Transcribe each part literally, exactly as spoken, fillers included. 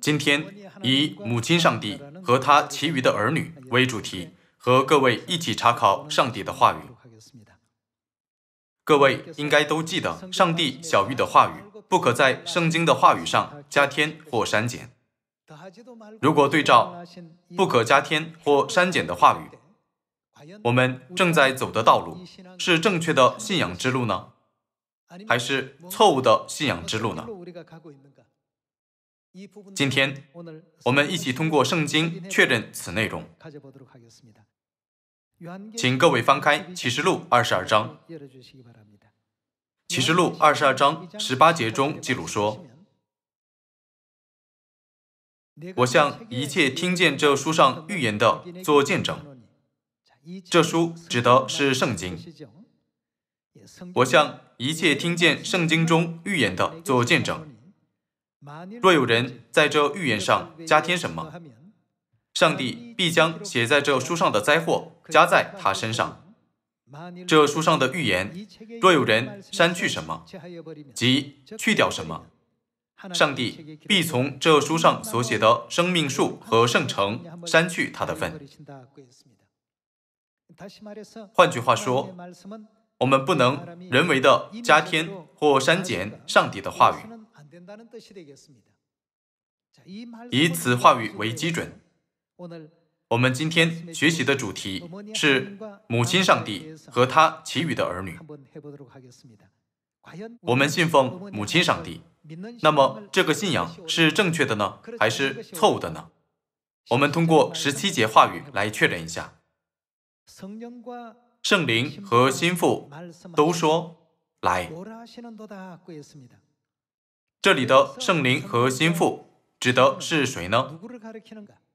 今天以母亲上帝和他其余的儿女为主题，和各位一起查考上帝的话语。各位应该都记得上帝晓谕的话语，不可在圣经的话语上加添或删减。如果对照不可加添或删减的话语，我们正在走的道路是正确的信仰之路呢，还是错误的信仰之路呢？今天我们一起通过圣经确认此内容。请各位翻开启示录二十二章。启示录二十二章十八节中记录说：“我向一切听见这书上预言的做见证。”这书指的是圣经。我向一切听见圣经中预言的做见证。若有人在这预言上加添什么，上帝必将写在这书上的灾祸加在他身上。这书上的预言，若有人删去什么，即去掉什么，上帝必从这书上所写的生命树和圣城删去他的份。换句话说，我们不能人为的加添或删减上帝的话语。以此话语为基准，我们今天学习的主题是母亲上帝和他其余的儿女。我们信奉母亲上帝，那么这个信仰是正确的呢，还是错误的呢？我们通过十七节话语来确认一下。圣灵和心腹都说来。这里的圣灵和心腹指的是谁呢？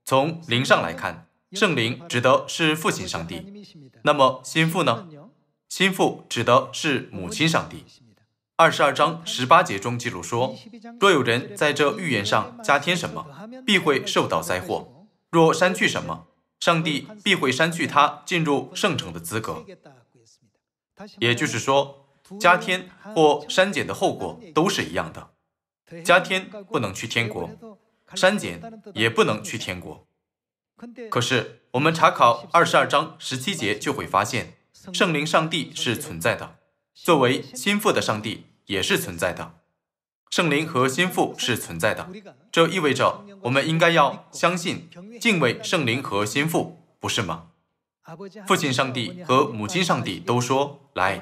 从灵上来看，圣灵指的是父亲上帝。那么心腹呢？心腹指的是母亲上帝。二十二章十八节中记录说：“若有人在这预言上加添什么，必会受到灾祸；若删去什么，上帝必会删去他进入圣城的资格。”也就是说，加添或删减的后果都是一样的。加添不能去天国，删减也不能去天国。可是我们查考二十二章十七节就会发现，圣灵上帝是存在的，作为心腹的上帝也是存在的，圣灵和心腹是存在的。这意味着我们应该要相信、敬畏圣灵和心腹，不是吗？父亲上帝和母亲上帝都说来，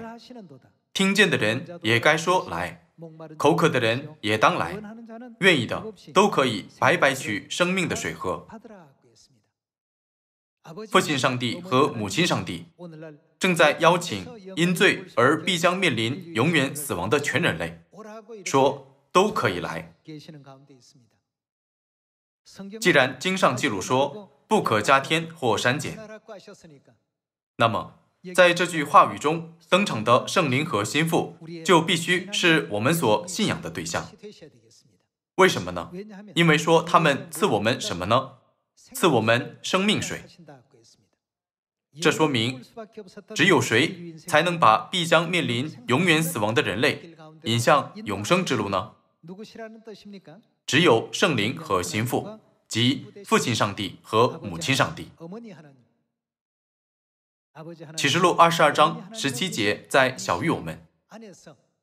听见的人也该说来。口渴的人也当来，愿意的都可以白白取生命的水喝。父亲上帝和母亲上帝正在邀请因罪而必将面临永远死亡的全人类，说都可以来。既然经上记录说不可加添或删减，那么在这句话语中登场的圣灵和心腹就必须是我们所信仰的对象。为什么呢？因为说他们赐我们什么呢？赐我们生命水。这说明只有谁才能把必将面临永远死亡的人类引向永生之路呢？只有圣灵和心腹，即父亲上帝和母亲上帝。启示录二十二章十七节在晓谕我们，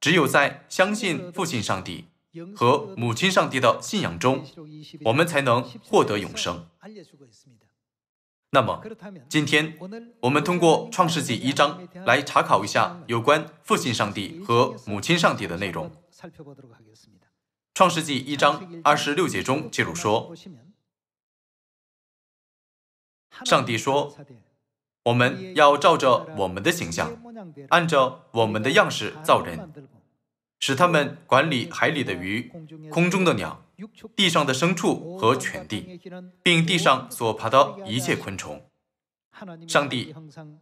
只有在相信父亲上帝和母亲上帝的信仰中，我们才能获得永生。那么，今天我们通过创世纪一章来查考一下有关父亲上帝和母亲上帝的内容。创世纪一章二十六节中记录说：“上帝说。”我们要照着我们的形象，按照我们的样式造人，使他们管理海里的鱼、空中的鸟、地上的牲畜和全地，并地上所爬的一切昆虫。上帝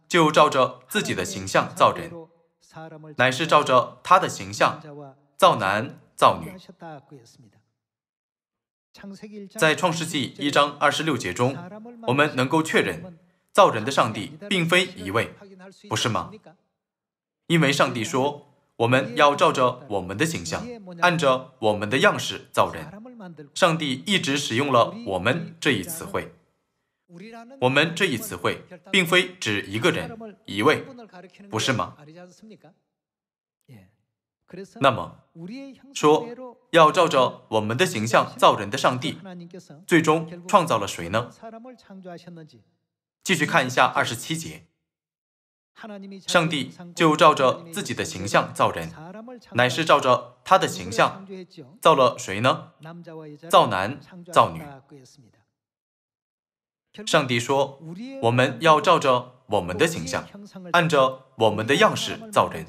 就照着自己的形象造人，乃是照着他的形象造男造女。在创世纪一章二十六节中，我们能够确认造人的上帝并非一位，不是吗？因为上帝说，我们要照着我们的形象，按着我们的样式造人。上帝一直使用了“我们”这一词汇。我们这一词汇并非指一个人、一位，不是吗？那么，说要照着我们的形象造人的上帝，最终创造了谁呢？继续看一下二十七节。 上帝就照着自己的形象造人，乃是照着他的形象造了谁呢？造男造女。上帝说：“我们要照着我们的形象，按着我们的样式造人。”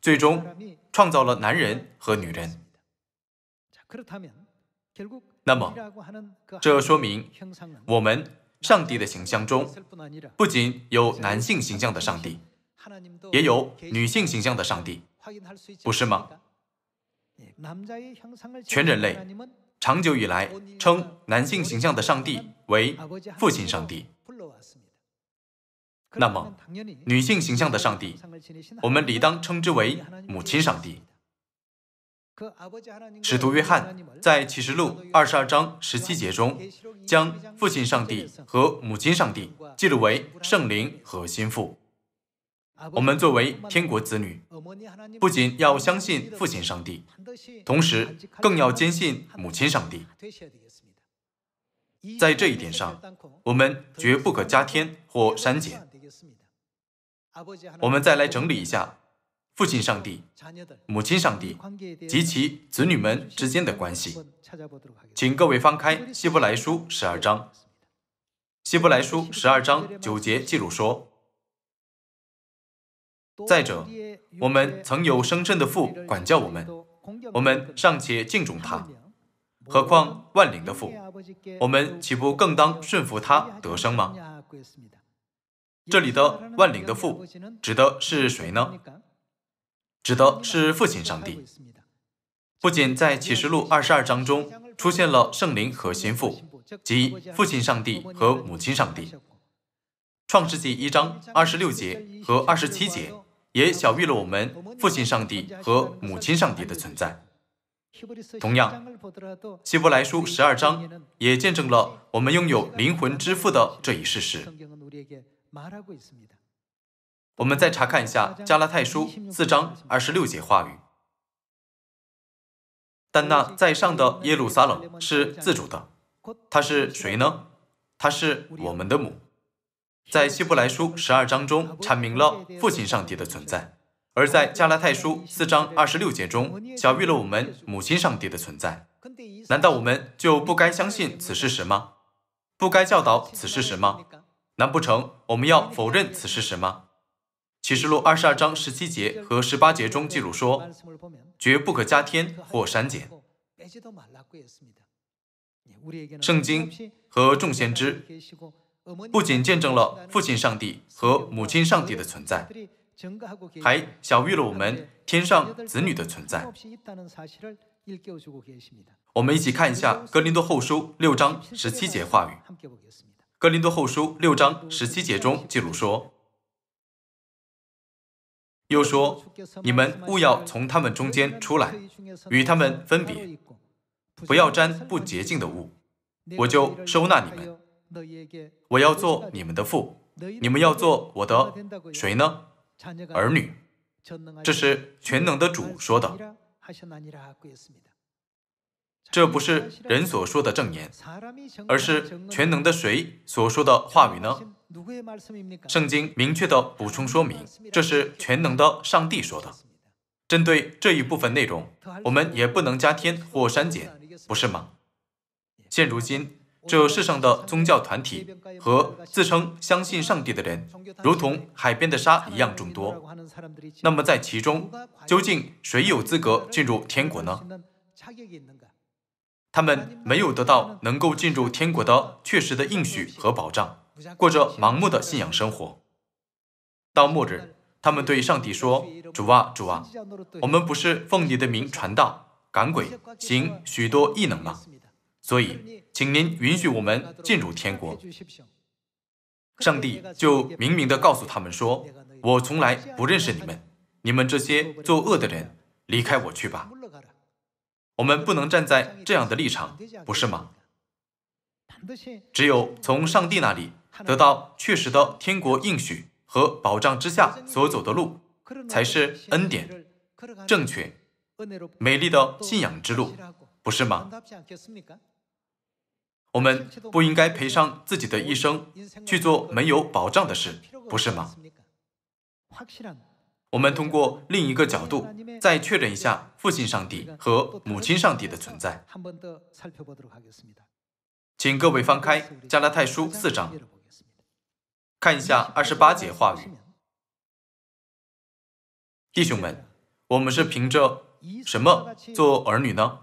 最终创造了男人和女人。那么，这说明我们。 上帝的形象中，不仅有男性形象的上帝，也有女性形象的上帝，不是吗？全人类长久以来称男性形象的上帝为父亲上帝。那么，女性形象的上帝，我们理当称之为母亲上帝。使徒约翰在启示录二十二章十七节中，将父亲上帝和母亲上帝记录为圣灵和心腹。我们作为天国子女，不仅要相信父亲上帝，同时更要坚信母亲上帝。在这一点上，我们绝不可加添或删减。我们再来整理一下。 父亲上帝、母亲上帝及其子女们之间的关系，请各位翻开《希伯来书》十二章，《希伯来书》十二章九节记录说：“再者，我们曾有生身的父管教我们，我们尚且敬重他，何况万灵的父，我们岂不更当顺服他得生吗？”这里的万灵的父指的是谁呢？ 指的是父亲上帝。不仅在启示录二十二章中出现了圣灵和心腹，即父亲上帝和母亲上帝，创世纪一章二十六节和二十七节也晓喻了我们父亲上帝和母亲上帝的存在。同样，希伯来书十二章也见证了我们拥有灵魂之父的这一事实。 我们再查看一下《加拉太书》四章二十六节话语：“但那在上的耶路撒冷是自主的，他是谁呢？他是我们的母。”在《希伯来书》十二章中阐明了父亲上帝的存在，而在《加拉太书》四章二十六节中晓喻了我们母亲上帝的存在。难道我们就不该相信此事实吗？不该教导此事实吗？难不成我们要否认此事实吗？ 启示录二十二章十七节和十八节中记录说：“绝不可加添或删减。”圣经和众先知不仅见证了父亲上帝和母亲上帝的存在，还晓喻了我们天上子女的存在。我们一起看一下《哥林多后书》六章十七节话语，《哥林多后书》六章十七节中记录说。 又说：“你们勿要从他们中间出来，与他们分别，不要沾不洁净的物，我就收纳你们。我要做你们的父，你们要做我的谁呢？儿女。”这是全能的主说的，这不是人所说的证言，而是全能的谁所说的话语呢？ 圣经明确的补充说明，这是全能的上帝说的。针对这一部分内容，我们也不能加添或删减，不是吗？现如今，这世上的宗教团体和自称相信上帝的人，如同海边的沙一样众多。那么，在其中，究竟谁有资格进入天国呢？他们没有得到能够进入天国的确实的应许和保障。 过着盲目的信仰生活，到末日，他们对上帝说：“主啊，主啊，我们不是奉你的名传道、赶鬼、行许多异能吗？所以，请您允许我们进入天国。”上帝就明明的告诉他们说：“我从来不认识你们，你们这些作恶的人，离开我去吧！我们不能站在这样的立场，不是吗？只有从上帝那里得到确实的天国应许和保障之下所走的路，才是恩典、正确、美丽的信仰之路，不是吗？我们不应该赔上自己的一生去做没有保障的事，不是吗？我们通过另一个角度再确认一下父亲上帝和母亲上帝的存在。请各位翻开加拉太书四章，看一下二十八节话语。弟兄们，我们是凭着什么做儿女呢？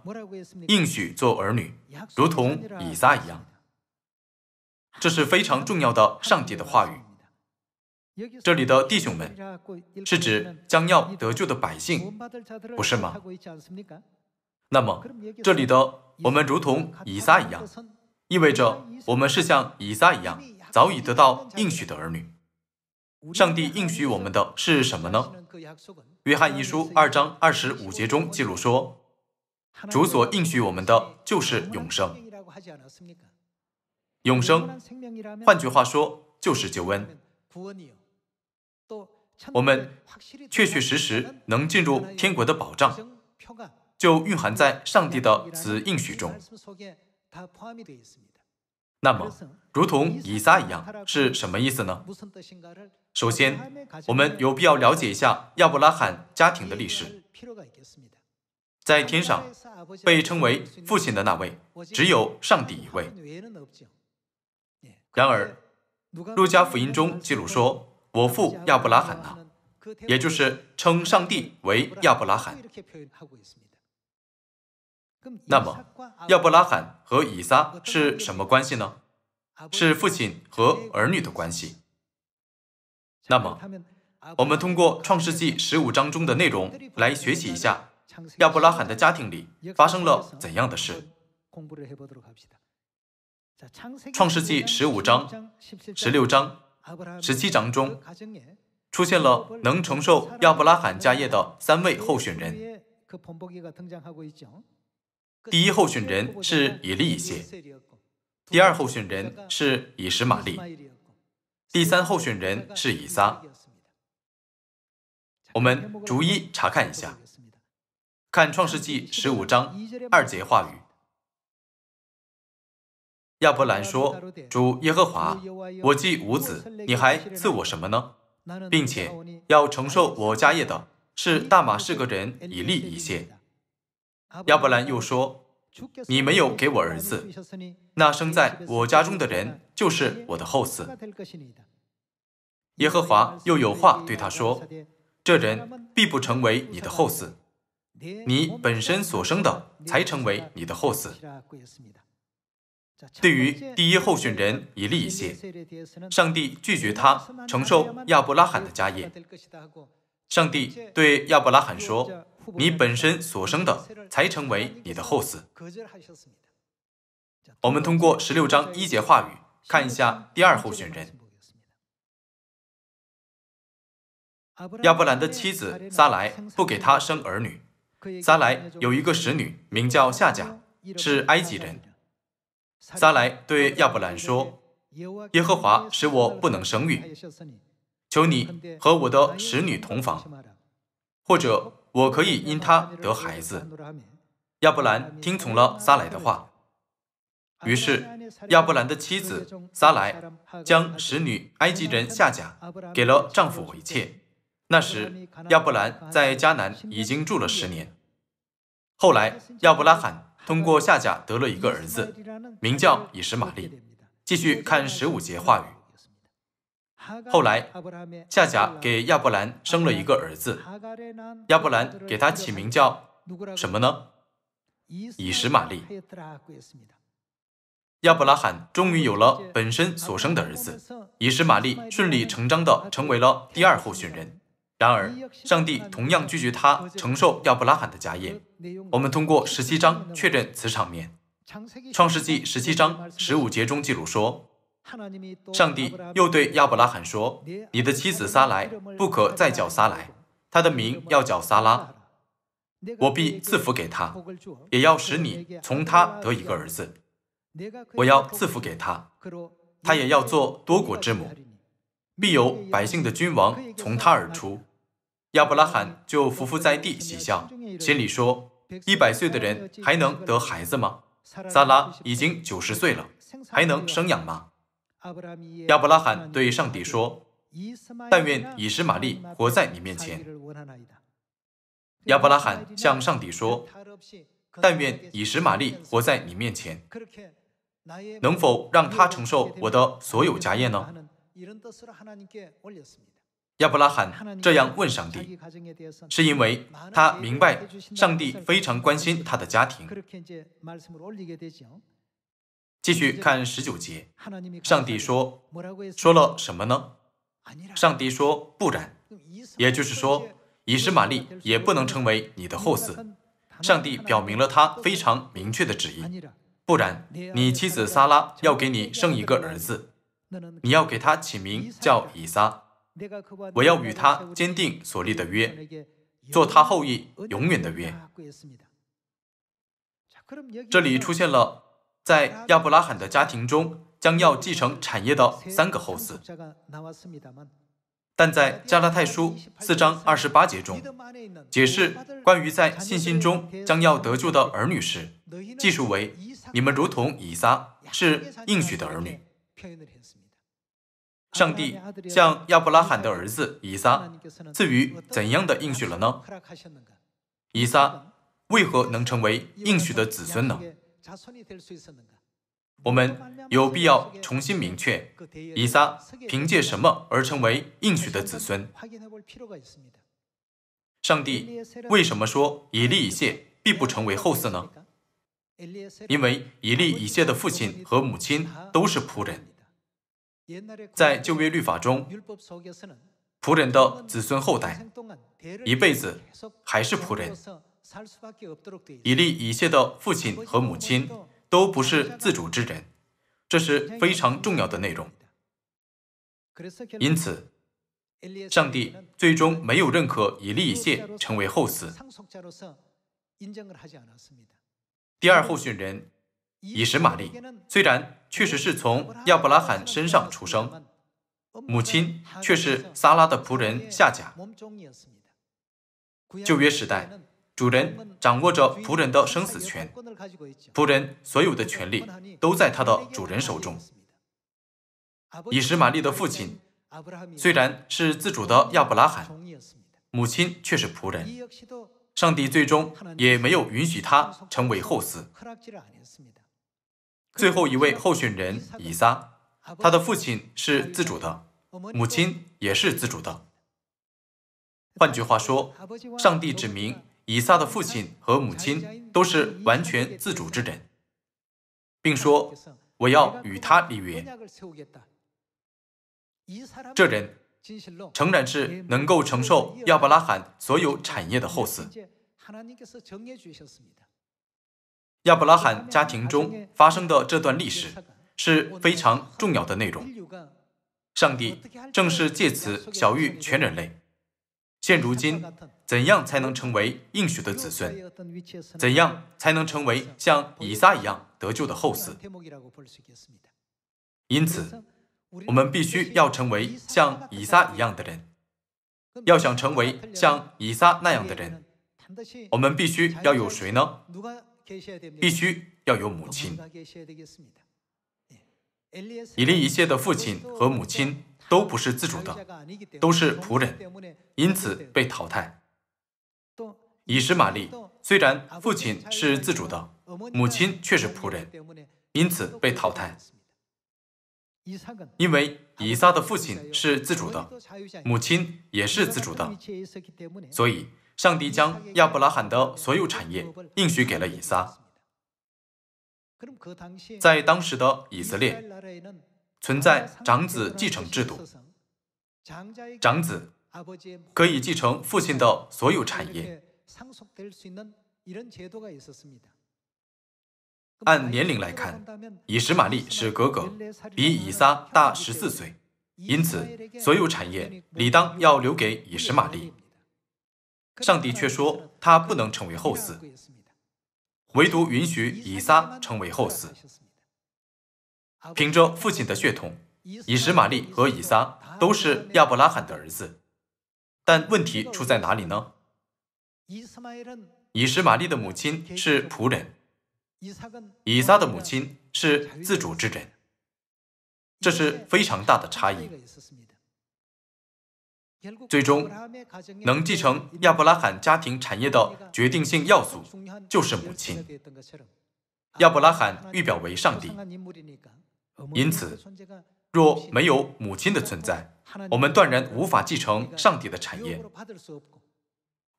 应许做儿女，如同以撒一样。这是非常重要的上帝的话语。这里的弟兄们，是指将要得救的百姓，不是吗？那么，这里的我们如同以撒一样，意味着我们是像以撒一样，早已得到应许的儿女。上帝应许我们的是什么呢？约翰一书二章二十五节中记录说，主所应许我们的就是永生。永生，换句话说，就是救恩。我们确确实实能进入天国的保障，就蕴含在上帝的此应许中。那么，如同以撒一样，是什么意思呢？首先，我们有必要了解一下亚伯拉罕家庭的历史。在天上，被称为父亲的那位，只有上帝一位。然而，路加福音中记录说，我父亚伯拉罕啊，也就是称上帝为亚伯拉罕。那么，亚伯拉罕和以撒是什么关系呢？是父亲和儿女的关系。那么，我们通过创世纪十五章中的内容来学习一下亚伯拉罕的家庭里发生了怎样的事。创世纪十五章、十六章、十七章中，出现了能承受亚伯拉罕家业的三位候选人。第一候选人是以利以谢，第二候选人是以实玛利，第三候选人是以撒。我们逐一查看一下，看创世纪十五章二节话语。亚伯兰说：“主耶和华，我既无子，你还赐我什么呢？并且要承受我家业的是大马士革人以利以谢。”亚伯兰又说：“你没有给我儿子，那生在我家中的人就是我的后嗣。”耶和华又有话对他说：“这人必不成为你的后嗣，你本身所生的才成为你的后嗣。”对于第一候选人以利以谢，上帝拒绝他承受亚伯拉罕的家业。上帝对亚伯拉罕说：“你本身所生的才成为你的后嗣。”我们通过十六章一节话语看一下第二候选人。亚伯兰的妻子撒莱不给他生儿女。撒莱有一个使女名叫夏甲，是埃及人。撒莱对亚伯兰说：“耶和华使我不能生育，求你和我的使女同房，或者我可以因她得孩子。”亚伯兰听从了撒莱的话，于是亚伯兰的妻子撒莱将使女埃及人夏甲给了丈夫为妾。那时亚伯兰在迦南已经住了十年。后来亚伯拉罕通过夏甲得了一个儿子，名叫以实玛利。继续看十五节话语。后来，夏甲给亚伯兰生了一个儿子，亚伯兰给他起名叫什么呢？以实玛利。亚伯拉罕终于有了本身所生的儿子，以实玛利顺理成章地成为了第二候选人。然而，上帝同样拒绝他承受亚伯拉罕的家业。我们通过十七章确认此场面。创世纪十七章十五节中记录说，上帝又对亚伯拉罕说：“你的妻子撒莱不可再叫撒莱，他的名要叫撒拉，我必赐福给他，也要使你从他得一个儿子。我要赐福给他，他也要做多国之母，必有百姓的君王从他而出。亚伯拉罕就伏伏在地喜笑，心里说：一百岁的人还能得孩子吗？撒拉已经九十岁了，还能生养吗？亚伯拉罕对上帝说：但愿以实玛利活在你面前。亚伯拉罕向上帝说：但愿以实玛利活在你面前，能否让他承受我的所有家业呢？亚伯拉罕这样问上帝，是因为他明白上帝非常关心他的家庭。继续看十九节，上帝说，说了什么呢？上帝说，不然，也就是说，以实玛利也不能成为你的后嗣。上帝表明了他非常明确的旨意，不然，你妻子撒拉要给你生一个儿子，你要给他起名叫以撒。我要与他坚定所立的约，做他后裔永远的约。这里出现了在亚伯拉罕的家庭中将要继承产业的三个后嗣，但在加拉太书四章二十八节中，解释关于在信心中将要得救的儿女时，记述为你们如同以撒，是应许的儿女。上帝向亚伯拉罕的儿子以撒赐予怎样的应许了呢？以撒为何能成为应许的子孙呢？我们有必要重新明确以撒凭借什么而成为应许的子孙。上帝为什么说以利以谢必不成为后嗣呢？因为以利以谢的父亲和母亲都是仆人。在旧约律法中，仆人的子孙后代一辈子还是仆人。以利以谢的父亲和母亲都不是自主之人，这是非常重要的内容。因此，上帝最终没有认可以利以谢成为后嗣。第二候选人以实玛利虽然确实是从亚伯拉罕身上出生，母亲却是撒拉的仆人夏甲。旧约时代，主人掌握着仆人的生死权，仆人所有的权利都在他的主人手中。以实玛利的父亲虽然是自主的亚伯拉罕，母亲却是仆人，上帝最终也没有允许他成为后嗣。最后一位候选人以撒，他的父亲是自主的，母亲也是自主的。换句话说，上帝指明以撒的父亲和母亲都是完全自主之人，并说我要与他立约。这人诚然是能够承受亚伯拉罕所有产业的后嗣。亚伯拉罕家庭中发生的这段历史是非常重要的内容，上帝正是借此晓谕全人类，现如今怎样才能成为应许的子孙，怎样才能成为像以撒一样得救的后嗣。因此，我们必须要成为像以撒一样的人。要想成为像以撒那样的人，我们必须要有谁呢？必须要有母亲。以利以谢的父亲和母亲都不是自主的，都是仆人，因此被淘汰。以实玛利虽然父亲是自主的，母亲却是仆人，因此被淘汰。因为以撒的父亲是自主的，母亲也是自主的，所以上帝将亚伯拉罕的所有产业应许给了以撒。在当时的以色列，存在长子继承制度，长子可以继承父亲的所有产业，按年龄来看，以实玛利是哥哥，比以撒大十四岁，因此所有产业理当要留给以实玛利。上帝却说他不能成为后嗣，唯独允许以撒成为后嗣。凭着父亲的血统，以实玛利和以撒都是亚伯拉罕的儿子。但问题出在哪里呢？以实玛利的母亲是仆人，以撒的母亲是自主之人，这是非常大的差异。 最终，能继承亚伯拉罕家庭产业的决定性要素就是母亲。亚伯拉罕预表为上帝，因此，若没有母亲的存在，我们断然无法继承上帝的产业，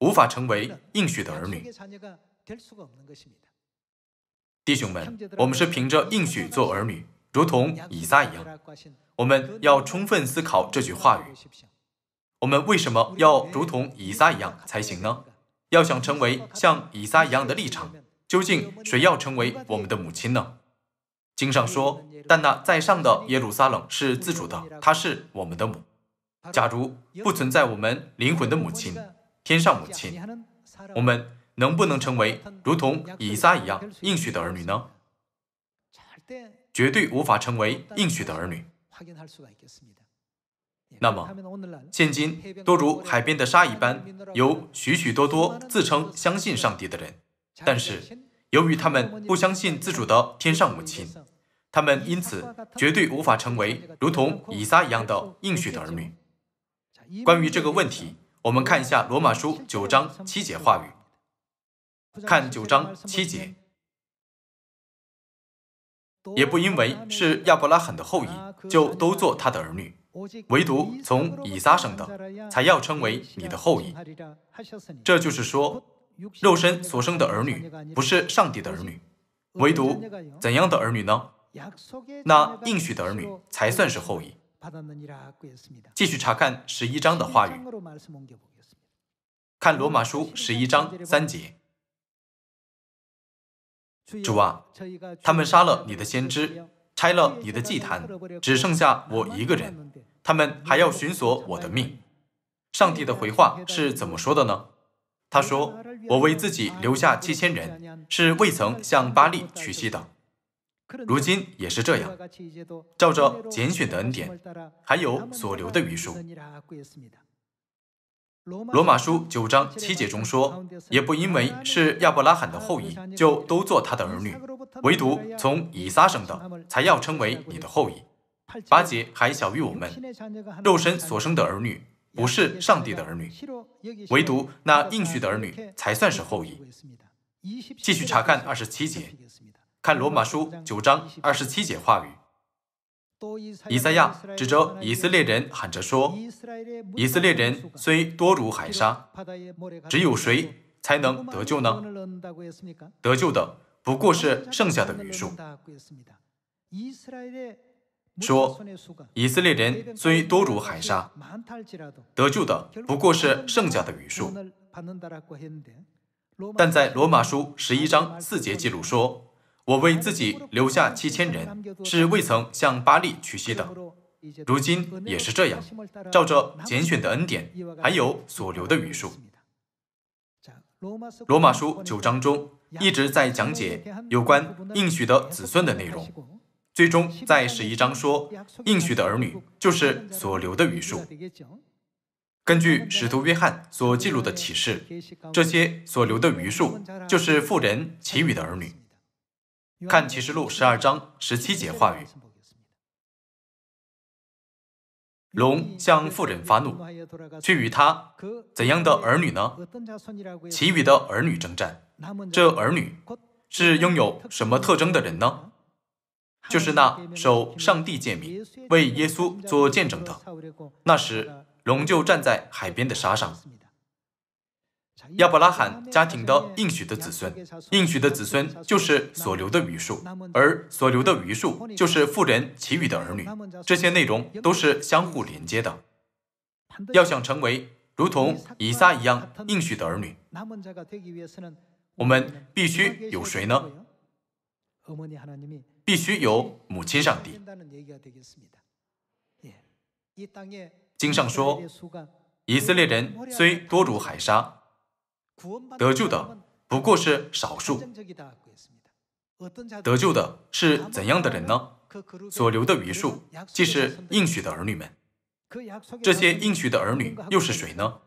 无法成为应许的儿女。弟兄们，我们是凭着应许做儿女，如同以撒一样。我们要充分思考这句话语。 我们为什么要如同以撒一样才行呢？要想成为像以撒一样的立场，究竟谁要成为我们的母亲呢？经上说：“但那在上的耶路撒冷是自主的，她是我们的母。”假如不存在我们灵魂的母亲，天上母亲，我们能不能成为如同以撒一样应许的儿女呢？绝对无法成为应许的儿女。 那么，现今多如海边的沙一般，有许许多多自称相信上帝的人，但是由于他们不相信自主的天上母亲，他们因此绝对无法成为如同以撒一样的应许的儿女。关于这个问题，我们看一下罗马书九章七节话语。看九章七节，也不因为是亚伯拉罕的后裔，就都做他的儿女。 唯独从以撒生的，才要称为你的后裔。这就是说，肉身所生的儿女不是上帝的儿女，唯独怎样的儿女呢？那应许的儿女才算是后裔。继续查看十一章的话语，看罗马书十一章三节。主啊，他们杀了你的先知，拆了你的祭坛，只剩下我一个人。 他们还要寻索我的命。上帝的回话是怎么说的呢？他说：“我为自己留下七千人，是未曾向巴力屈膝的。如今也是这样，照着拣选的恩典，还有所留的余数。”罗马书九章七节中说：“也不因为是亚伯拉罕的后裔，就都做他的儿女，唯独从以撒生的，才要称为你的后裔。” 八节还小于我们，肉身所生的儿女不是上帝的儿女，唯独那应许的儿女才算是后裔。继续查看二十七节，看罗马书九章二十七节话语。以赛亚指着以色列人喊着说：“以色列人虽多如海沙，只有谁才能得救呢？得救的不过是剩下的余数。” 说，以色列人虽多如海沙，得救的不过是剩下的余数。但在罗马书十一章四节记录说：“我为自己留下七千人，是未曾向巴力屈膝的。如今也是这样，照着拣选的恩典，还有所留的余数。”罗马书九章中一直在讲解有关应许的子孙的内容。 最终，在十一章说，应许的儿女就是所留的余数。根据使徒约翰所记录的启示，这些所留的余数就是妇人其余的儿女。看启示录十二章十七节话语：龙向妇人发怒，却与他怎样的儿女呢？其余的儿女征战。这儿女是拥有什么特征的人呢？ 就是那守上帝诫命、为耶稣做见证的。那时，龙就站在海边的沙上。亚伯拉罕家庭的应许的子孙，应许的子孙就是所留的余数，而所留的余数就是妇人其余的儿女。这些内容都是相互连接的。要想成为如同以撒一样应许的儿女，我们必须有谁呢？ 必须有母亲上帝。经上说，以色列人虽多如海沙，得救的不过是少数。得救的是怎样的人呢？所留的余数，即是应许的儿女们。这些应许的儿女又是谁呢？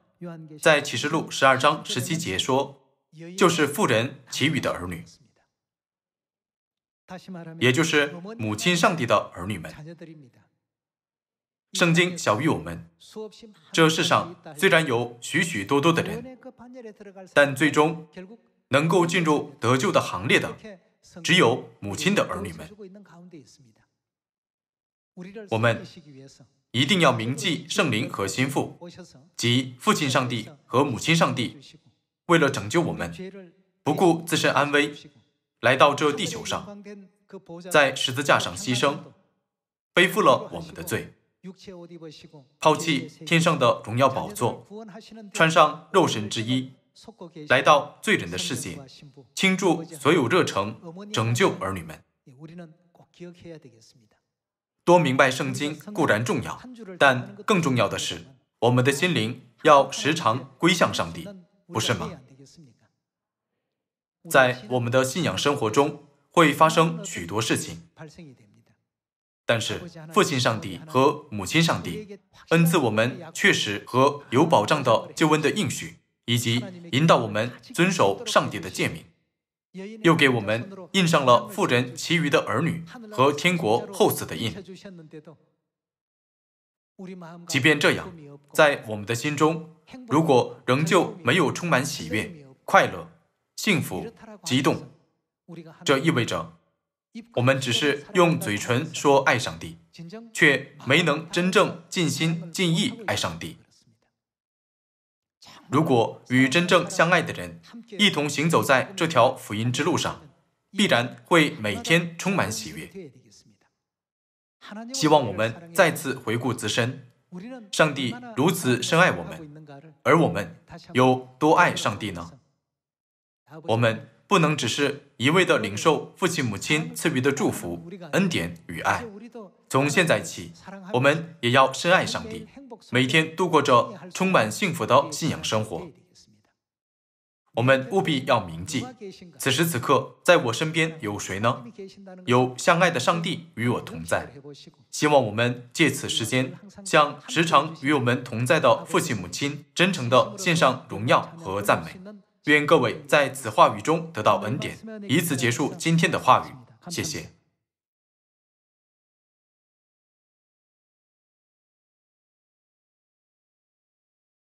在启示录十二章十七节说，就是妇人其余的儿女，也就是母亲上帝的儿女们。 圣经小于我们，这世上虽然有许许多多的人，但最终能够进入得救的行列的，只有母亲的儿女们。我们一定要铭记圣灵和新父，即父亲上帝和母亲上帝，为了拯救我们，不顾自身安危，来到这地球上，在十字架上牺牲，背负了我们的罪。 抛弃天上的荣耀宝座，穿上肉身之衣，来到罪人的世界，倾注所有热诚，拯救儿女们。多明白圣经固然重要，但更重要的是，我们的心灵要时常归向上帝，不是吗？在我们的信仰生活中，会发生许多事情。 但是，父亲上帝和母亲上帝恩赐我们确实和有保障的救恩的应许，以及引导我们遵守上帝的诫命，又给我们印上了妇人其余的儿女和天国后嗣的印。即便这样，在我们的心中，如果仍旧没有充满喜悦、快乐、幸福、激动，这意味着 我们只是用嘴唇说爱上帝，却没能真正尽心尽意爱上帝。如果与真正相爱的人一同行走在这条福音之路上，必然会每天充满喜悦。希望我们再次回顾自身，上帝如此深爱我们，而我们有多爱上帝呢？我们 不能只是一味地领受父亲母亲赐予的祝福、恩典与爱。从现在起，我们也要深爱上帝，每天度过着充满幸福的信仰生活。我们务必要铭记，此时此刻，在我身边有谁呢？有相爱的上帝与我同在。希望我们借此时间，向时常与我们同在的父亲母亲真诚地献上荣耀和赞美。 愿各位在此话语中得到恩典。以此结束今天的话语，谢谢。